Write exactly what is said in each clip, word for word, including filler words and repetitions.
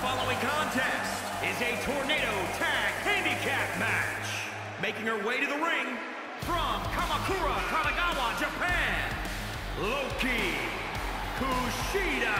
the following contest is a tornado tag handicap match. Making her way to the ring from Kamakura, Kanagawa, Japan, Loki Kushida.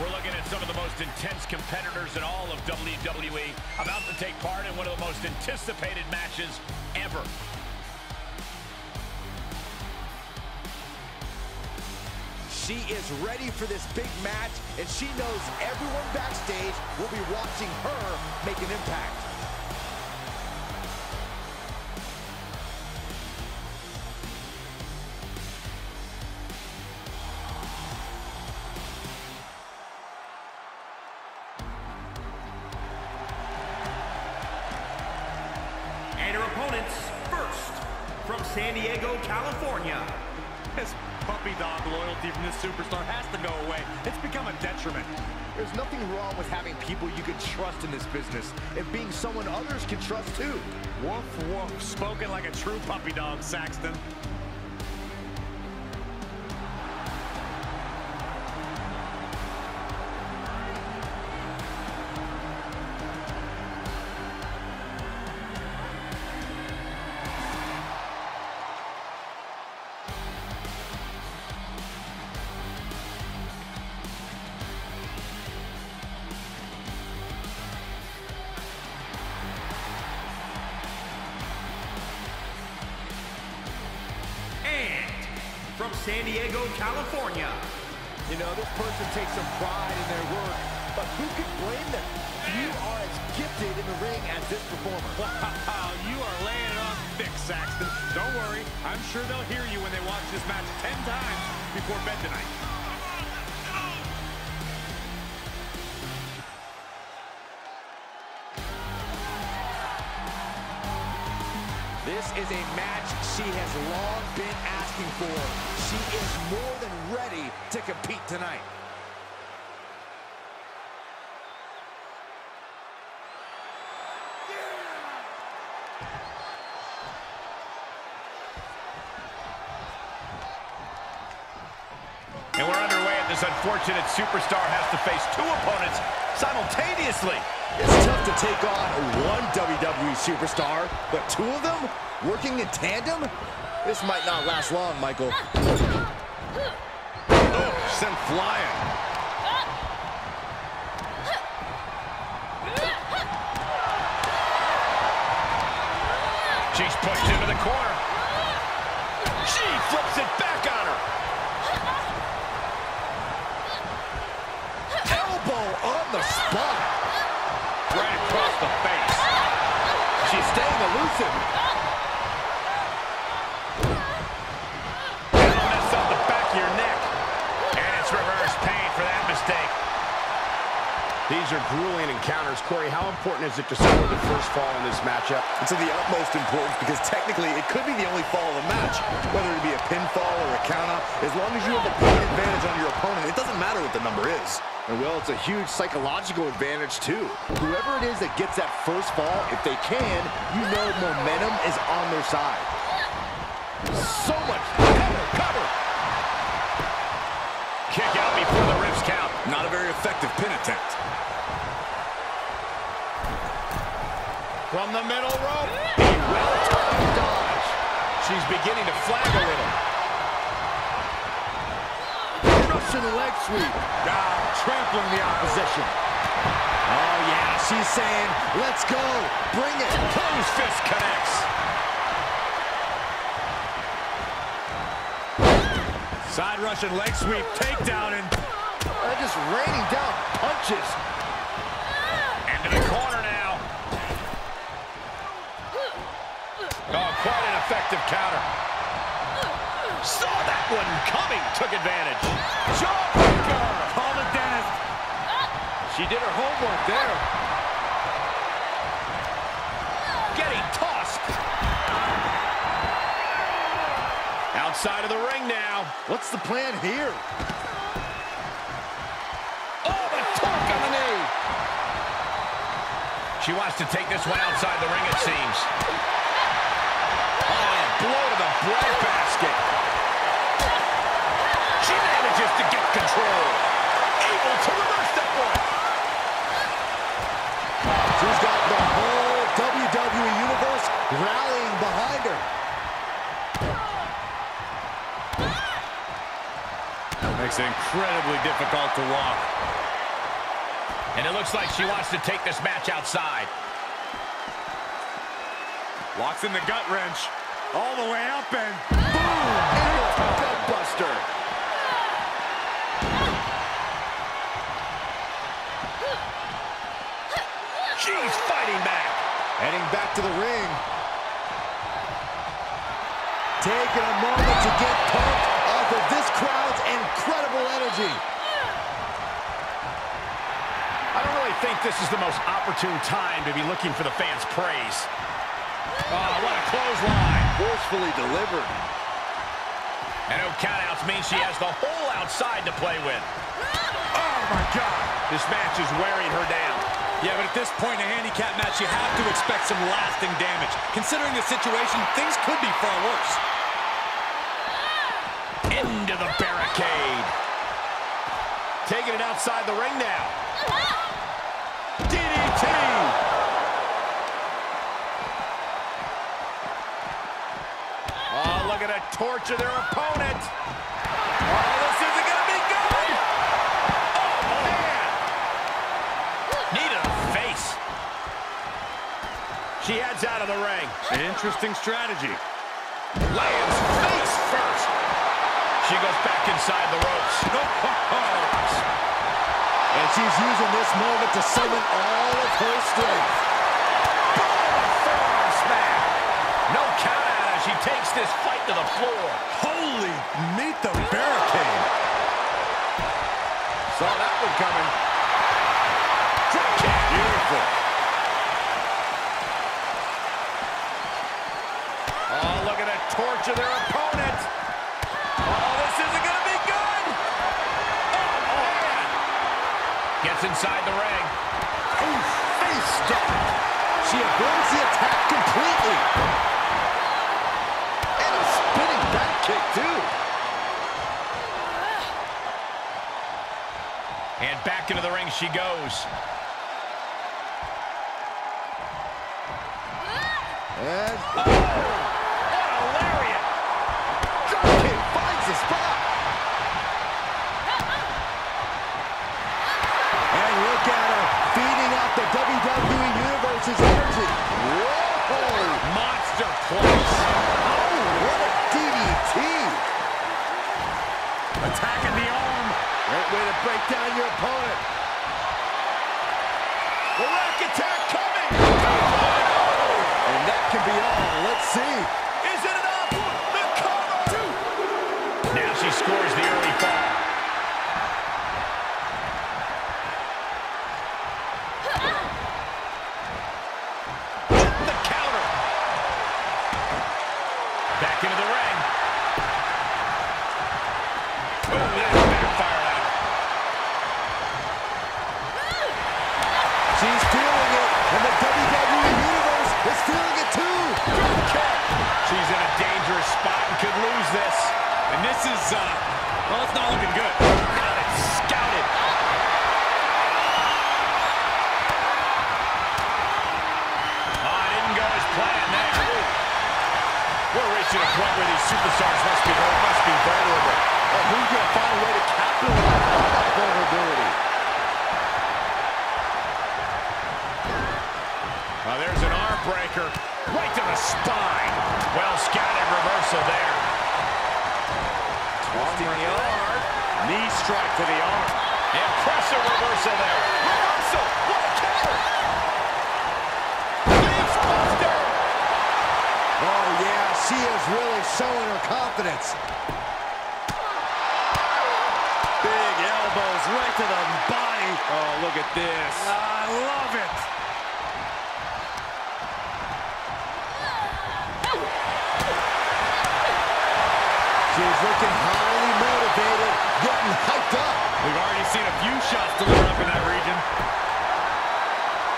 We're looking at some of the most intense competitors in all of W W E about to take part in one of the most anticipated matches ever. She is ready for this big match, and she knows everyone backstage will be watching her make an impact. And her opponents, first, from San Diego, California. This puppy dog loyalty from this superstar has to go away. It's become a detriment. There's nothing wrong with having people you can trust in this business and being someone others can trust too. Woof, woof, spoken like a true puppy dog, Saxton. From San Diego, California. You know, this person takes some pride in their work, but who can blame them? You are as gifted in the ring as this performer. Wow, you are laying it on thick, Saxton. Don't worry, I'm sure they'll hear you when they watch this match ten times before bed tonight. This is a match she has long been asking for. She is more than ready to compete tonight. And we're underway, and this unfortunate superstar has to face two opponents simultaneously. It's tough to take on one W W E superstar, but two of them working in tandem? This might not last long, Michael. Oh, sent flying. She's pushed into the corner. She flips it back on her. Elbow on the spot. Right across the face. She's staying elusive. And that's on the back of your neck. And it's reverse pain for that mistake. These are grueling encounters. Corey, how important is it to score the first fall in this matchup? It's of the utmost importance because technically it could be the only fall of the match. Whether it be a pinfall or a countout, as long as you have a point advantage on your opponent, it doesn't matter what the number is. And, well, it's a huge psychological advantage, too. Whoever it is that gets that first fall, if they can, you know momentum is on their side. So much cover, cover. Kick out before the ribs count. Not a very effective pin attempt. From the middle rope, a well-timed dodge. She's beginning to flag a little. Leg sweep. Down, trampling the opposition. Oh, yeah, she's saying, let's go. Bring it. Closed fist connects. Side rush and leg sweep. Takedown and they're just raining down punches. Into the corner now. Oh, quite an effective counter. Saw that one coming, took advantage. Jawbreaker! Call the dentist. She did her homework there. Getting tossed. Outside of the ring now. What's the plan here? Oh, the torque on the knee. She wants to take this one outside the ring, it seems. Oh, and blow to the breadbasket. She manages to get control. Able to reverse that one. rallying behind her. Makes it incredibly difficult to walk. And it looks like she wants to take this match outside. Locks in the gut wrench. All the way up and boom! And it's the belt buster. She's fighting back. Heading back to the ring. Taking a moment to get pumped off of this crowd's incredible energy. I don't really think this is the most opportune time to be looking for the fans' praise. Oh, what a clothesline. Forcefully delivered. And no countouts mean she has the whole outside to play with. Oh, my God. This match is wearing her down. Yeah, but at this point in a handicap match, you have to expect some lasting damage. Considering the situation, things could be far worse. Into the barricade. Taking it outside the ring now. D D T. Going to torture their opponent. Oh, this isn't going to be good. Oh, man. Knee to the face. She heads out of the ring. An interesting strategy. Lands face first. She goes back inside the ropes. And she's using this moment to summon all of her strength. Forearm smash. No count. She takes this fight to the floor. Holy, meet the barricade. Saw that one coming. Drop kick. Beautiful. Oh, look at that torture their opponent. Oh, this isn't going to be good. Oh, man. Gets inside the ring. Ooh, face down. She avoids the attack completely. Kick two. And back into the ring she goes. And oh, what a lariat. Drop kick finds the spot. And look at her feeding out the W W E Universe's energy. Whoa. Monster punch. Attacking the arm. Great way to break down your opponent. The rack attack coming. Oh. And that can be all. Let's see. Is it enough? The cover. Two. Now she scores the early fall. The counter. Back into the ring. She's feeling it, and the W W E Universe is feeling it too. Good catch. She's in a dangerous spot and could lose this. And this is, uh, well, it's not looking good. Got it, scouted. Oh, it didn't go as planned there. We're reaching a point where these superstars must be hurt, must be vulnerable. Or who's going to find a way to capitalize on that vulnerability? Uh, there's an arm breaker right to the spine. Well scouted reversal there. Twisting the arm. Knee strike to the arm. Impressive reversal there. Reversal. What a counter. Face buster. Oh, yeah. She is really showing her confidence. Big elbows right to the body. Oh, look at this. I love it. She's looking highly motivated, getting hyped up. We've already seen a few shots delivered up in that region.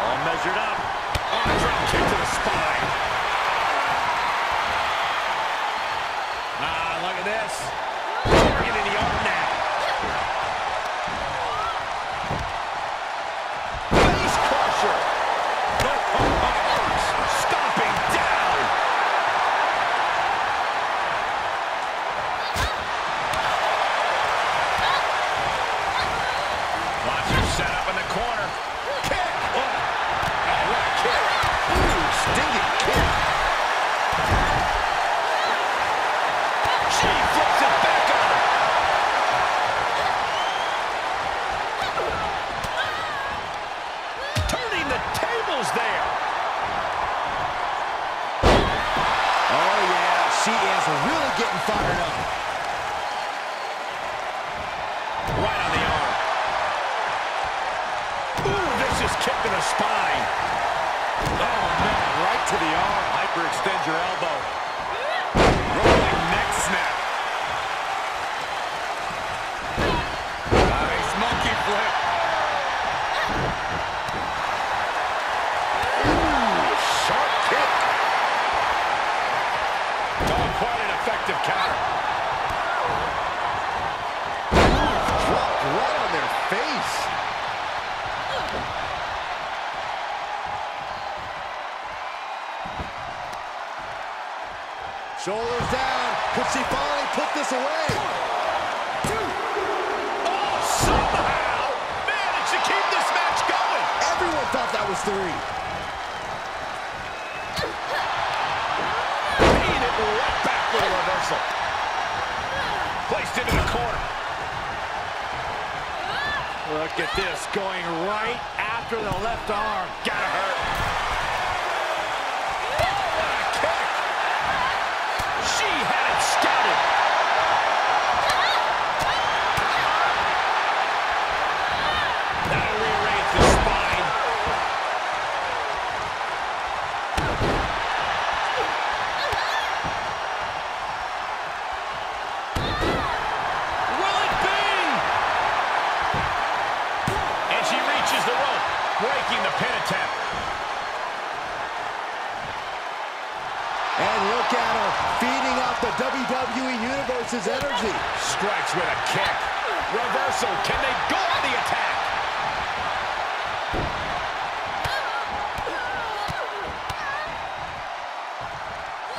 All measured up. On a drop kick to the spine. Ah, look at this. Targeting in the arm now. Face crusher. No, oh, oh, oh. Stomping down. She is really getting fired up. Right on the arm. Ooh, vicious kick to the spine. Oh, man, right to the arm. Hyperextend your elbow. Rolling neck snap. Nice monkey flip. Ooh, sharp kick. Oh, quite an effective counter. Ooh, dropped right on their face. Shoulders down. Could she finally put this away? Oh, somehow managed to keep this match going. Everyone thought that was three. Right back with a reversal. Placed into the corner. Look at this, going right after the left arm. Gotta hurt. What a kick. She had it scouted. That'll rearrange the spine. Breaking the pin attempt. And look at her, feeding off the W W E Universe's energy. Strikes with a kick. Reversal, can they go on the attack?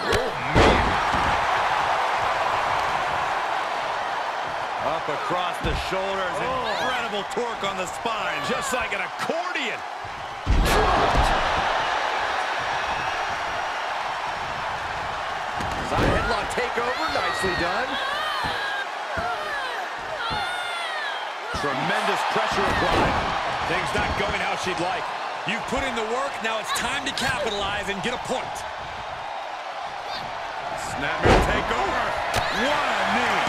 Oh, man. Up across the shoulders, oh. Incredible torque on the spine. Just like an accord. Side headlock takeover, nicely done. Tremendous pressure applied. Things not going how she'd like. You've put in the work, now it's time to capitalize and get a point. Snapper takeover. What a knee.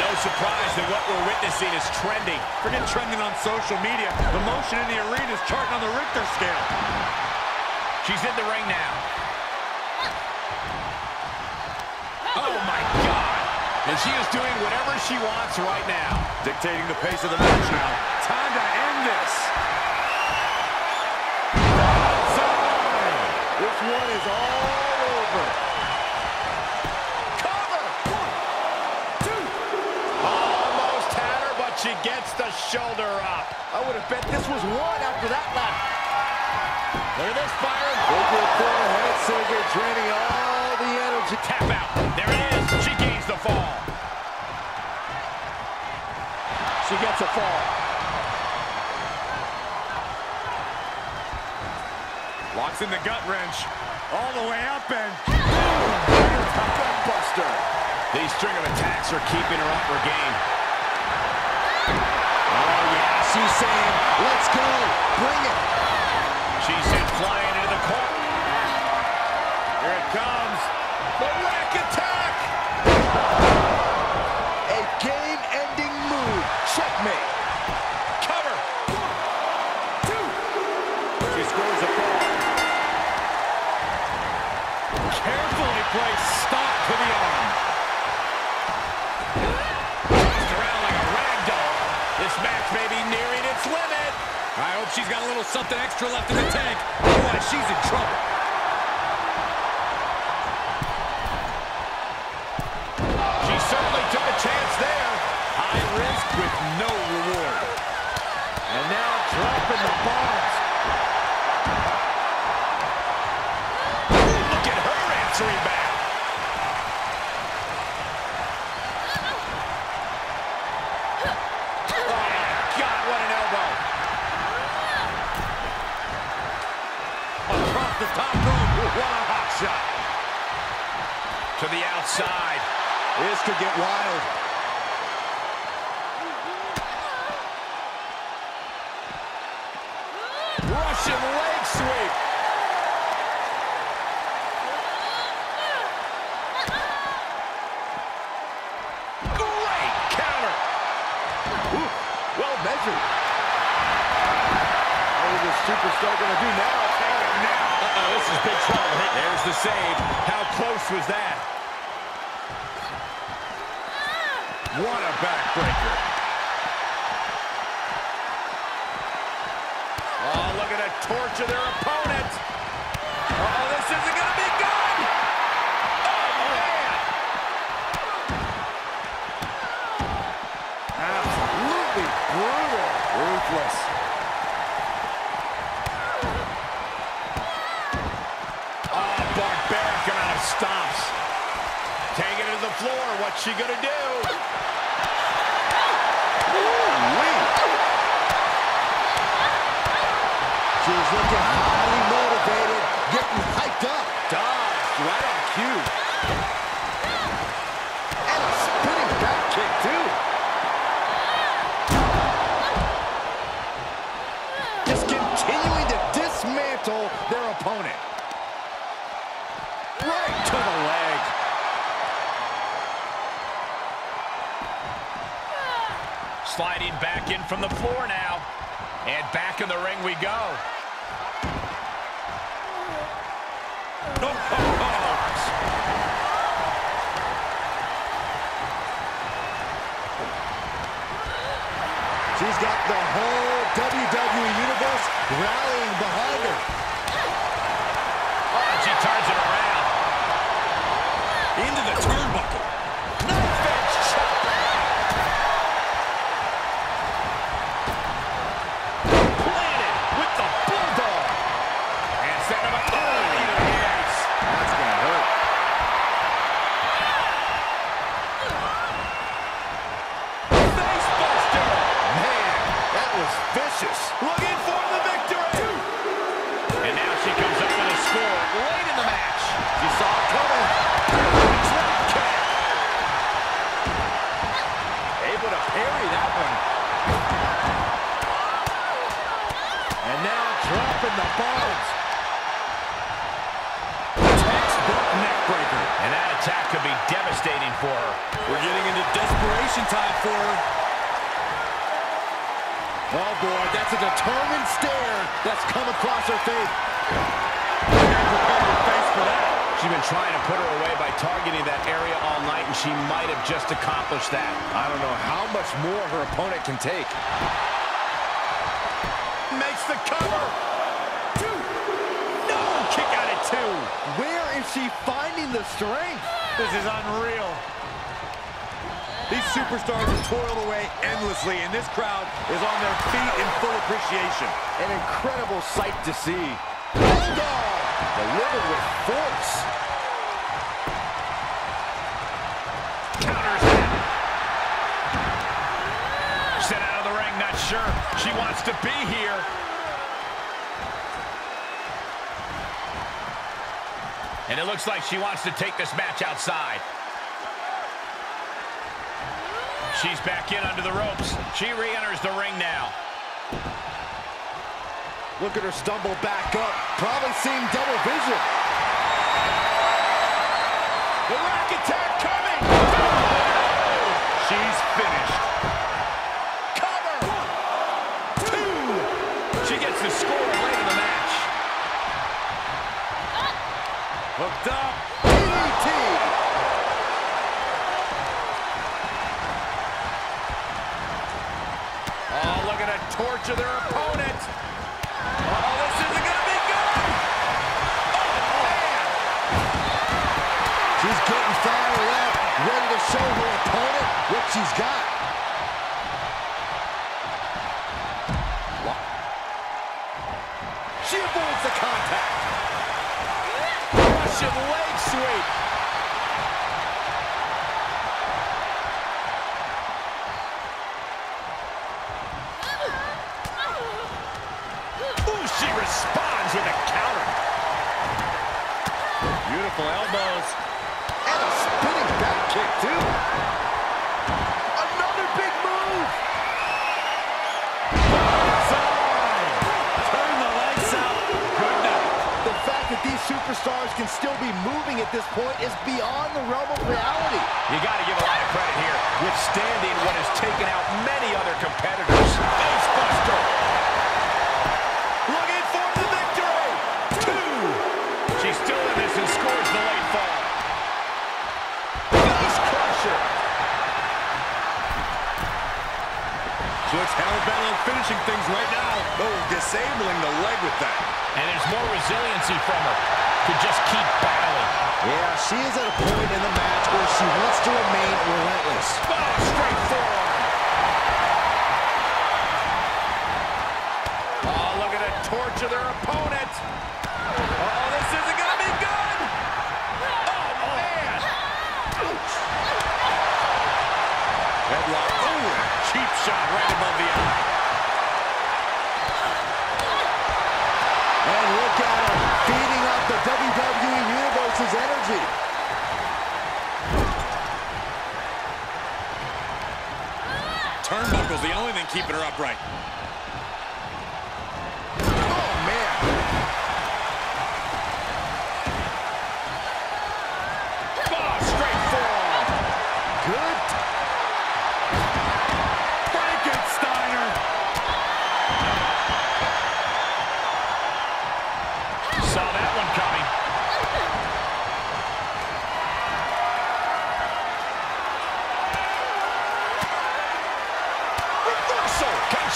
No surprise that what we're witnessing is trending. Forget trending on social media. The motion in the arena is charting on the Richter scale. She's in the ring now. Oh, my God. And she is doing whatever she wants right now. Dictating the pace of the match now. Time to end this. That's all. This one is all over. Cover. One, two. Almost had her, but she gets the shoulder up. I would have bet this was one after that lap. Look at this, Byron. Look at the head surgery draining all the energy. Tap out. There it is. She gains the fall. She gets a fall. Locks in the gut wrench. All the way up and... Gut buster. These string of attacks are keeping her up her game. Oh, yeah. She's saying, let's go. Bring it. She's sent flying into the corner. Here it comes. The rack attack. A game-ending move. Checkmate. Cover. One, two. She scores a ball. Carefully placed stop to the arm. Passed around like a rag doll. This match may be nearing its limit. I hope she's got a little something extra left in the tank. Otherwise, she's in trouble. She certainly took a chance there. High risk with no reward. And now dropping the bombs. Look at her answering back. The top rope, what a hot shot. To the outside. This could get wild. Russian leg sweep. this superstar going to do now? Uh-oh, uh-oh, this is big trouble. There's the save. How close was that? What a backbreaker. Oh, look at that torch of their opponent. Oh, this isn't going to be good. Oh, man. Absolutely brutal. Ruthless. Barbaric amount of stops. Taking it to the floor. What's she gonna do? Ooh-wee. She's looking highly motivated, getting hyped up. Dodged right on cue. And a spinning back kick too. Just continuing to dismantle their opponent. Right to the leg. Sliding back in from the floor now. And back in the ring we go. Oh, oh, oh. She's got the whole W W E Universe rallying behind her. Oh, she turns it around. Into the turnbuckle. Knife edge chop. Planted with the bulldog. And set him up. Oh, yes. That's going to hurt. Face buster. Man, that was vicious. Looking for the victory. And now she comes up with a score late in the match. She saw it coming. Able to parry that one. And now dropping the bombs. Textbook neckbreaker. And that attack could be devastating for her. We're getting into desperation time for her. Oh boy, that's a determined stare that's come across her face. Face for that. She's been trying to put her away by targeting that area all night, and she might have just accomplished that. I don't know how much more her opponent can take. Makes the cover. Two. No, kick out at two. Where is she finding the strength? This is unreal. These superstars have toiled away endlessly, and this crowd is on their feet in full appreciation. An incredible sight to see. Bulldog! Delivered with force. Counters it. Sent out of the ring, not sure she wants to be here. And it looks like she wants to take this match outside. She's back in under the ropes. She re-enters the ring now. Look at her stumble back up. Probably seeing double vision. The rack attack coming. She's finished. Cover. Two. She gets the score late in the match. Hooked up. D D T. Oh, look at a torch of their opponent. Oh, this isn't going to be good! Oh, man! She's getting fired up, ready to show her opponent what she's got. She avoids the contact. Russian leg sweep. Responds with a counter. Beautiful elbows. And a spinning back kick, too. Another big move. Side. Turn the legs out. Good night. The fact that these superstars can still be moving at this point is beyond the realm of reality. You got to give a lot of credit here. Withstanding what has taken out many other competitors. Facebuster. Look at finishing things right now. Oh, disabling the leg with that. And there's more resiliency from her to just keep battling. Yeah, she is at a point in the match where she wants to remain relentless. Oh, straight forward. Oh, look at it torture their opponent. Oh, this isn't going to be good. Oh, man. Headlock. Oh, cheap shot right above the eye. And look at him feeding up the W W E Universe's energy. Turnbuckle's the only thing keeping her upright.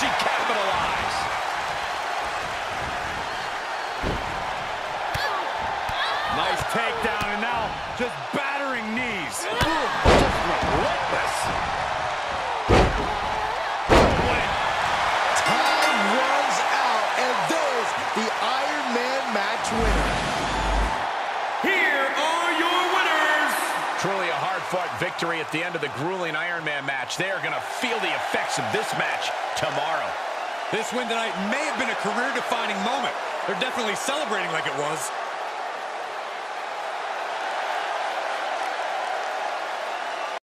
She capitalized. Nice takedown, and now just battering knees. Boom, just relentless. Time runs out, and there's the Iron Man match winner. Here are your winners. Truly a hard-fought victory at the end of the grueling Iron Man match. They are going to feel the effects of this match tomorrow. This win tonight may have been a career-defining moment. They're definitely celebrating like it was.